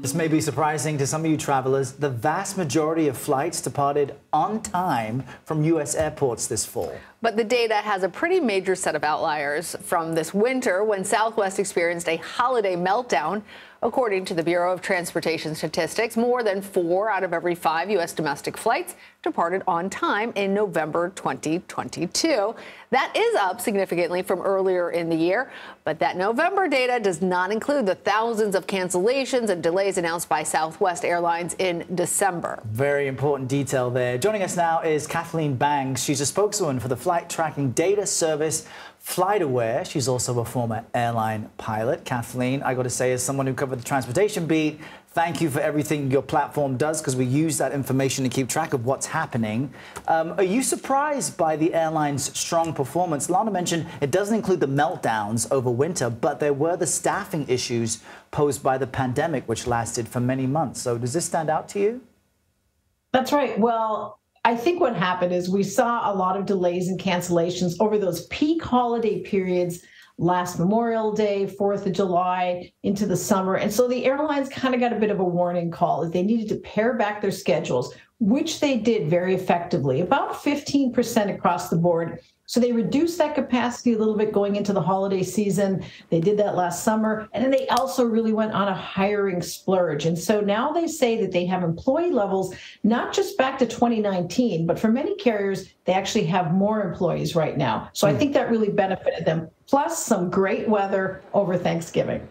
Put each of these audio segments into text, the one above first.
This may be surprising to some of you travelers. The vast majority of flights departed on time from U.S. airports this fall. But the data has a pretty major set of outliers from this winter when Southwest experienced a holiday meltdown. According to the Bureau of Transportation Statistics, more than 4 out of every 5 U.S. domestic flights departed on time in November 2022. That is up significantly from earlier in the year, but that November data does not include the thousands of cancellations and delays announced by Southwest Airlines in December. Very important detail there. Joining us now is Kathleen Bangs. She's a spokeswoman for the flight tracking data service FlightAware. She's also a former airline pilot. Kathleen, I got to say, as someone who covered the transportation beat, thank you for everything your platform does, because we use that information to keep track of what's happening. Are you surprised by the airline's strong performance? Lana mentioned it doesn't include the meltdowns over winter, but there were the staffing issues posed by the pandemic, which lasted for many months. So does this stand out to you? That's right. Well, I think what happened is we saw a lot of delays and cancellations over those peak holiday periods, last Memorial Day, 4th of July, into the summer. And so the airlines kind of got a bit of a warning call that they needed to pare back their schedules, which they did very effectively, about 15% across the board. So they reduced that capacity a little bit going into the holiday season. They did that last summer. And then they also really went on a hiring splurge. And so now they say that they have employee levels, not just back to 2019, but for many carriers, they actually have more employees right now. So I think that really benefited them, plus some great weather over Thanksgiving.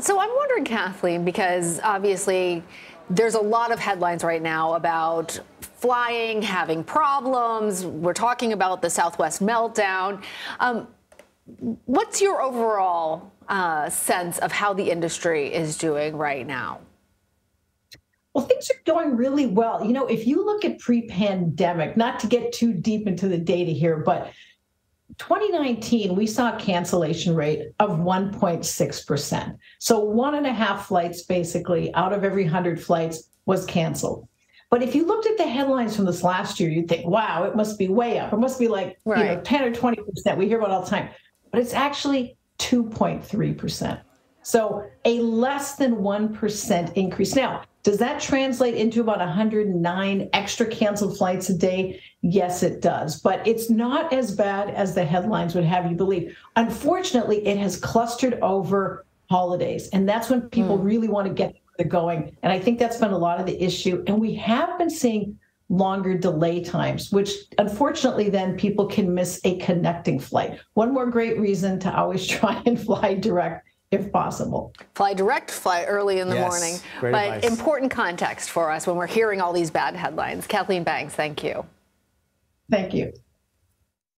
So I'm wondering, Kathleen, because obviously there's a lot of headlines right now about flying, having problems. We're talking about the Southwest meltdown. What's your overall sense of how the industry is doing right now? Well, things are going really well. You know, if you look at pre-pandemic, not to get too deep into the data here, but 2019, we saw a cancellation rate of 1.6%. So 1.5 flights, basically, out of every 100 flights was canceled. But if you looked at the headlines from this last year, you'd think, wow, it must be way up. It must be like, you know, 10 or 20%. We hear about it all the time. But it's actually 2.3%. So a less than 1% increase. Now, does that translate into about 109 extra canceled flights a day? Yes, it does. But it's not as bad as the headlines would have you believe. Unfortunately, it has clustered over holidays. And that's when people really want to get going. And I think that's been a lot of the issue. And we have been seeing longer delay times, which unfortunately then people can miss a connecting flight. One more great reason to always try and fly direct if possible. Fly direct, fly early in the morning. Great but advice. Important context for us when we're hearing all these bad headlines. Kathleen Bangs, thank you. Thank you.